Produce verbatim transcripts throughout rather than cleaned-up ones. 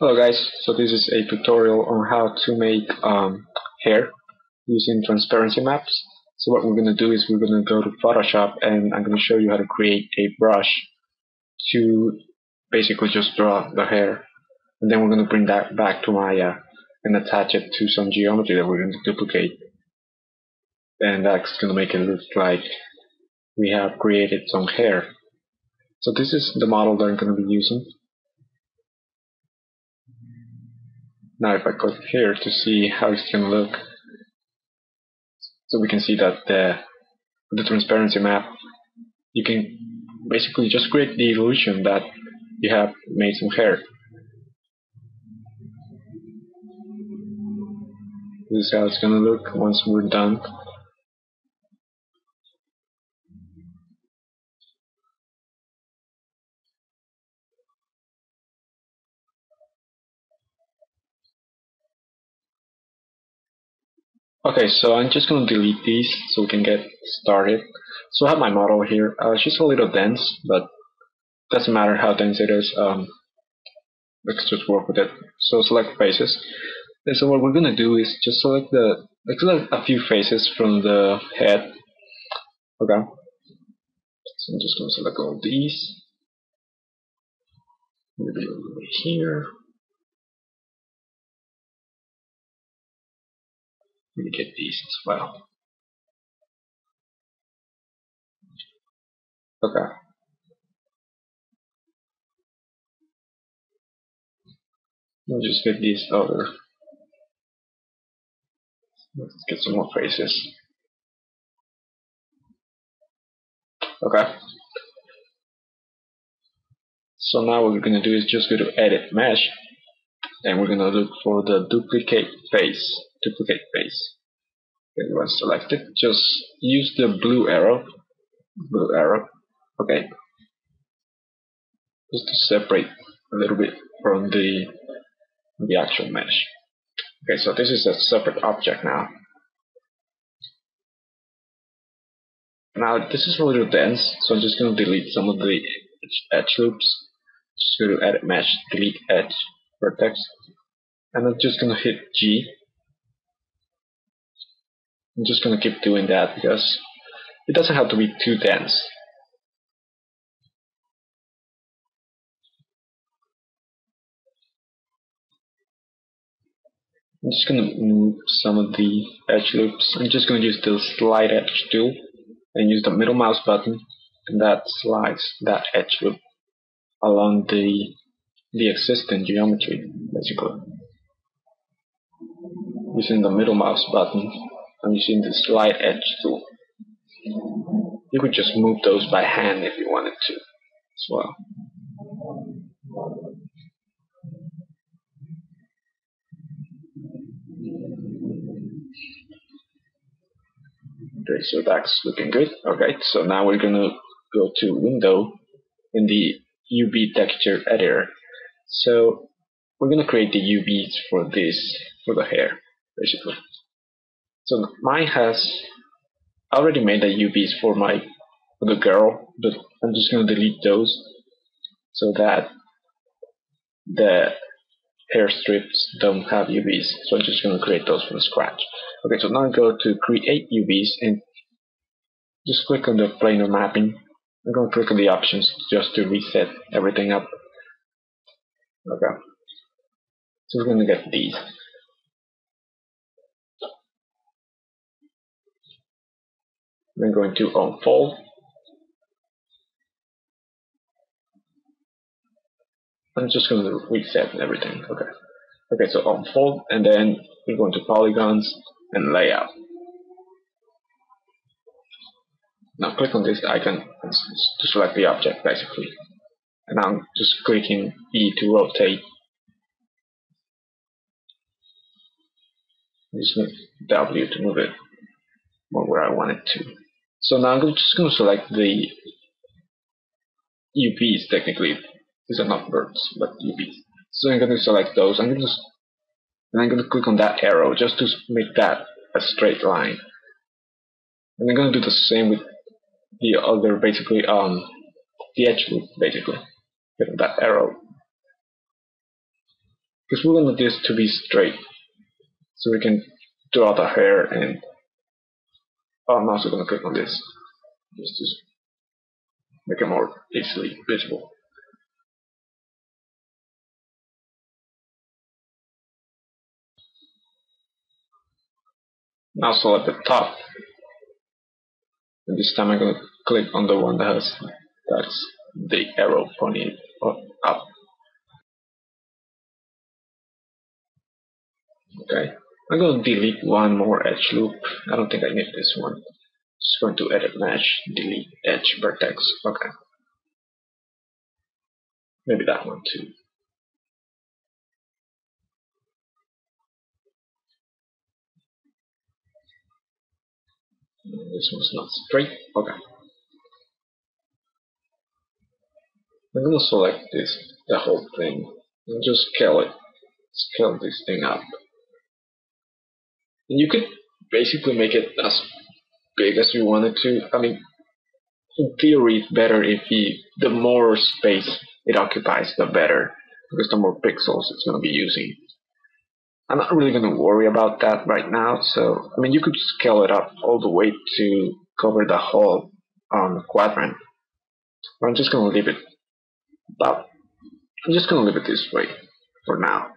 Hello guys, so this is a tutorial on how to make um, hair using transparency maps. So what we're going to do is we're going to go to Photoshop and I'm going to show you how to create a brush to basically just draw the hair. And then we're going to bring that back to Maya and attach it to some geometry that we're going to duplicate. And that's going to make it look like we have created some hair. So this is the model that I'm going to be using. Now if I click here to see how it's going to look, so we can see that the, the transparency map, you can basically just create the illusion that you have made some hair. This is how it's going to look once we're done. Okay, so I'm just going to delete these so we can get started. So I have my model here. Uh, she's a little dense, but doesn't matter how dense it is. Um, let's just work with it. So select faces. And so what we're going to do is just select the let's select a few faces from the head. Okay. So I'm just going to select all these. Maybe over here. Let me get these as well. Okay. I'll just get these other. Let's get some more faces. Okay. So now what we're going to do is just go to Edit Mesh. And we're going to look for the duplicate face. Duplicate face. Okay, once selected, just use the blue arrow. Blue arrow. Okay. Just to separate a little bit from the the actual mesh. Okay, so this is a separate object now. Now this is a little dense, so I'm just going to delete some of the edge loops. Just go to Edit Mesh, delete edge vertex, and I'm just going to hit G. I'm just going to keep doing that because it doesn't have to be too dense. I'm just going to move some of the edge loops. I'm just going to use the slide edge tool and use the middle mouse button, and that slides that edge loop along the, the existing geometry, basically. Using the middle mouse button. I'm using the slide edge tool. You could just move those by hand if you wanted to as well. Okay, so that's looking good. Okay, so now we're gonna go to Window in the U V texture editor. So we're gonna create the U Vs for this, for the hair, basically. So mine has I already made the U Vs for my for the girl, but I'm just gonna delete those so that the hair strips don't have U Vs. So I'm just gonna create those from scratch. Okay, so now I go to create U Vs and just click on the planar mapping. I'm gonna click on the options just to reset everything up. Okay. So we're gonna get these. I'm going to unfold. I'm just going to reset everything. Okay. Okay, so unfold, and then we're going to polygons and layout. Now click on this icon to select the object, basically. And I'm just clicking E to rotate. Just W to move it more where I want it to. So now I'm just going to select the U Vs, technically. These are not birds, but U Vs. So I'm going to select those. I'm going to, and I'm going to click on that arrow just to make that a straight line. And I'm going to do the same with the other, basically, um, the edge loop, basically. Click on that arrow. because we want this to be straight, so we can draw the hair. And I'm also going to click on this just to make it more easily visible. Now select the top, and this time I'm going to click on the one that has that's the arrow pointing up. Okay, I'm going to delete one more edge loop. I don't think I need this one. Just going to edit mesh, delete edge vertex. Okay, maybe that one too. This one's not straight. Okay, I'm going to select this, the whole thing, and just scale it, scale this thing up. And you could basically make it as big as you wanted to. I mean, in theory, it's better if you, the more space it occupies, the better, because the more pixels it's going to be using. I'm not really going to worry about that right now. So, I mean, you could scale it up all the way to cover the whole um, quadrant. But I'm just going to leave it about, I'm just going to leave it this way for now.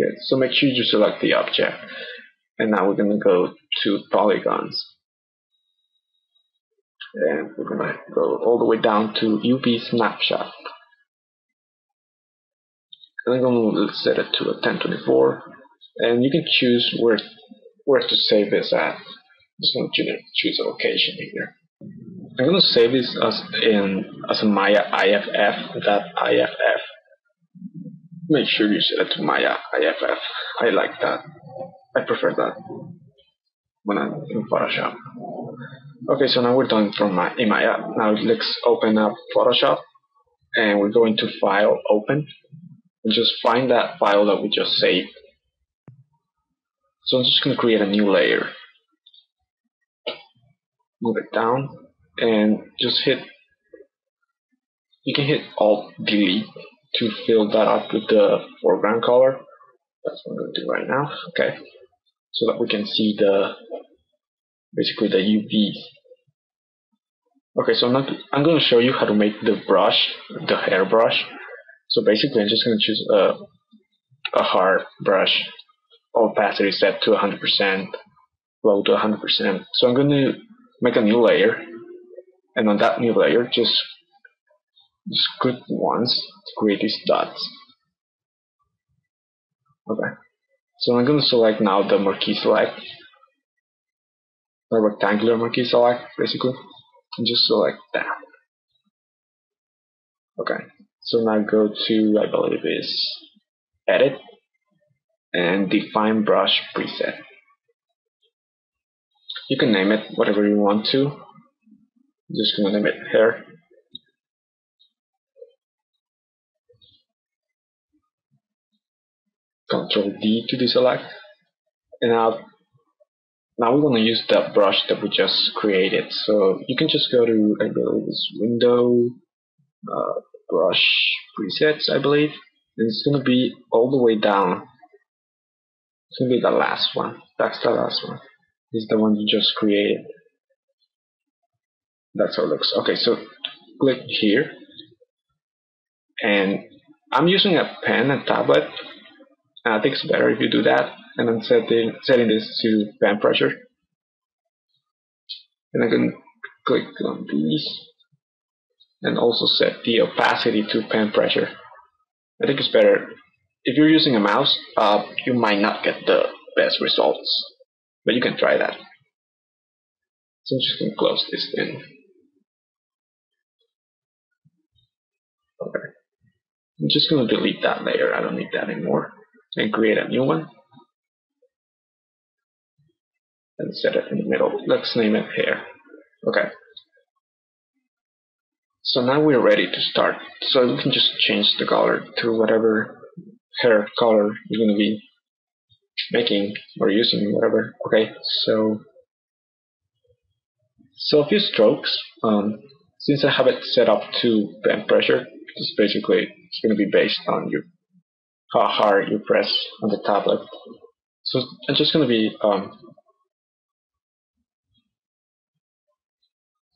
Okay, so make sure you select the object, and now we're going to go to polygons, and we're going to go all the way down to U V snapshot, and I'm going to set it to a ten twenty-four, and you can choose where where to save this at. I'm just going to choose a location here. I'm going to save this as in as a Maya I F F. That I F F. Make sure you set it to Maya I F F. I like that. I prefer that when I'm in Photoshop. Okay, so now we're done from my in Maya. Now let's open up Photoshop, and we're going to File, Open, and just find that file that we just saved. So I'm just going to create a new layer. Move it down, and just hit. You can hit Alt Delete to fill that up with the foreground color. That's what I'm going to do right now. Okay, so that we can see the basically the U Vs. Okay, so I'm, not, I'm going to show you how to make the brush, the hair brush. So basically, I'm just going to choose a a hard brush, opacity set to one hundred percent, low to one hundred percent. So I'm going to make a new layer, and on that new layer, just just click once to create these dots. Okay, so I'm going to select now the marquee select, the rectangular marquee select, basically, and just select that. Okay, so now go to, I believe is Edit, and Define Brush Preset. You can name it whatever you want to. I'm just going to name it Hair. Control D to deselect, and now, now we're going to use that brush that we just created. So you can just go to, I believe it's Window, uh, Brush Presets, I believe, and it's going to be all the way down. It's going to be the last one. That's the last one. It's the one you just created. That's how it looks. Okay, so click here, and I'm using a pen and tablet. And I think it's better if you do that. And I'm setting, setting this to pen pressure. And I can click on these. And also set the opacity to pen pressure. I think it's better. If you're using a mouse, uh, you might not get the best results. But you can try that. So I'm just going to close this in. Okay. I'm just going to delete that layer. I don't need that anymore. And create a new one and set it in the middle. Let's name it hair. Okay, so now we're ready to start. So we can just change the color to whatever hair color you're going to be making or using, whatever. Okay, so so a few strokes. Um, since I have it set up to pen pressure, because basically it's going to be based on you, how hard you press on the tablet. So it's just going to be um,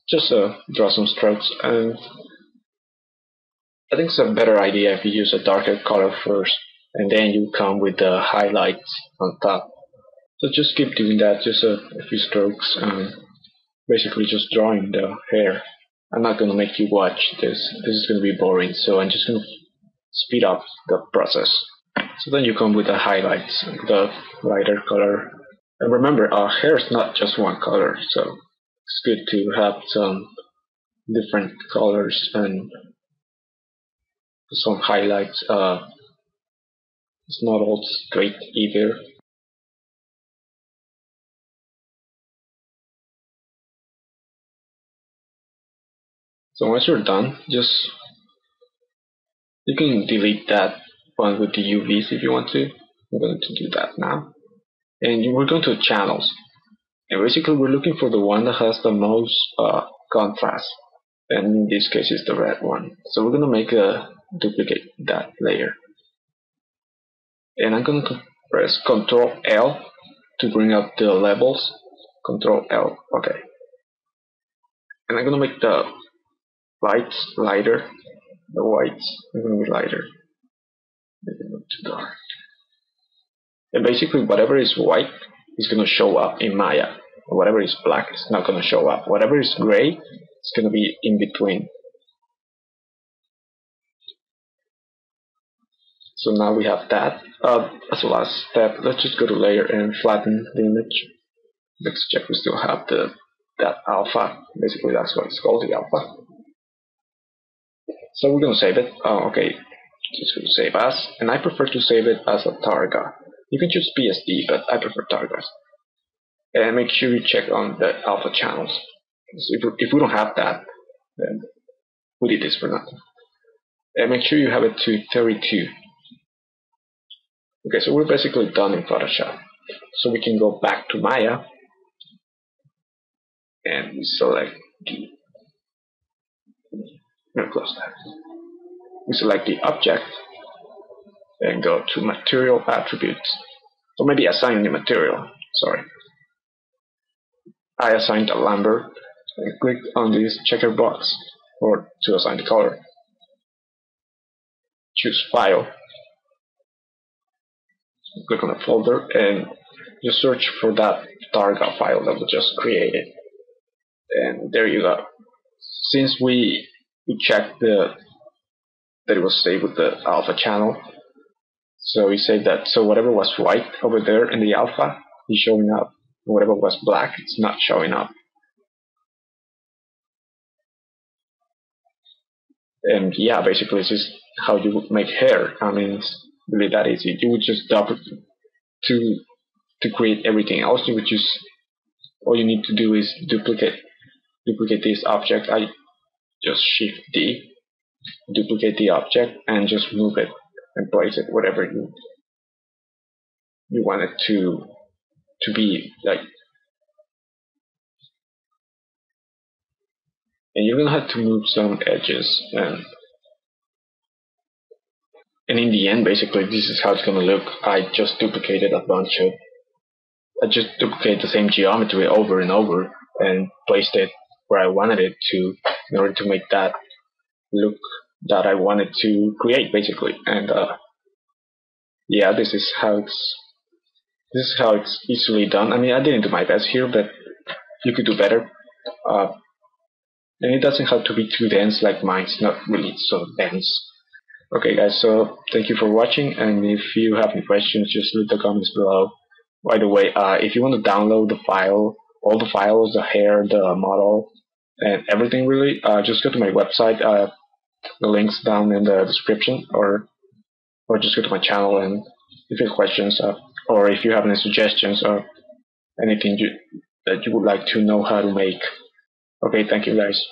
just uh, draw some strokes, and I think it's a better idea if you use a darker color first and then you come with the highlights on top. So just keep doing that, just a, a few strokes, and basically just drawing the hair. I'm not going to make you watch this, this is going to be boring, so I'm just going to speed up the process. So then you come with the highlights, the lighter color. And remember, our hair is not just one color, so it's good to have some different colors and some highlights. Uh, it's not all straight either. So once you're done, just you can delete that one with the U Vs if you want to. I'm going to do that now. And we're going to channels. And basically we're looking for the one that has the most uh, contrast. And in this case it's the red one. So we're going to make a duplicate that layer. And I'm going to press Ctrl L to bring up the levels. Ctrl L, okay. And I'm going to make the lights lighter, the whites are going to be lighter. Maybe not too dark. And basically, whatever is white is going to show up in Maya. Whatever is black is not going to show up. Whatever is gray is going to be in between. So now we have that. Uh, as a last step, let's just go to layer and flatten the image. Let's check we still have the that alpha. Basically, that's what it's called, the alpha. So we're going to save it. Oh, okay, just going to save as, and I prefer to save it as a targa. You can choose P S D, but I prefer targas. And make sure you check on the alpha channels. So if, if we don't have that, then we did this for nothing. And make sure you have it to thirty-two. Okay, so we're basically done in Photoshop. So we can go back to Maya and we select the No, close that. We select the object and go to material attributes, or maybe assign the material. Sorry, I assigned a lumber and click on this checker box or to assign the color. Choose file, click on the folder, and just search for that targa file that we just created. And there you go. Since we We checked the, that it was saved with the alpha channel. So we saved that. So whatever was white over there in the alpha is showing up. Whatever was black, it's not showing up. And yeah, basically it's just how you would make hair. I mean, it's really that easy. You would just double to to create everything else. You would just, all you need to do is duplicate duplicate this object. I just shift D, duplicate the object, and just move it and place it wherever you you want it to to be, like. And you're gonna have to move some edges, and and in the end, basically, this is how it's gonna look. I just duplicated a bunch of, I just duplicated the same geometry over and over and placed it where I wanted it to, in order to make that look that I wanted to create, basically. And uh, yeah, this is how it's this is how it's easily done. I mean, I didn't do my best here, but you could do better. Uh, and it doesn't have to be too dense like mine. It's not really so dense. Okay, guys. So thank you for watching. And if you have any questions, just leave the comments below. By the way, uh, if you want to download the file, all the files, the hair, the model, and everything really, uh, just go to my website, uh, the link's down in the description, or or just go to my channel, and if you have questions, uh, or if you have any suggestions, or anything you, that you would like to know how to make. Okay, thank you guys.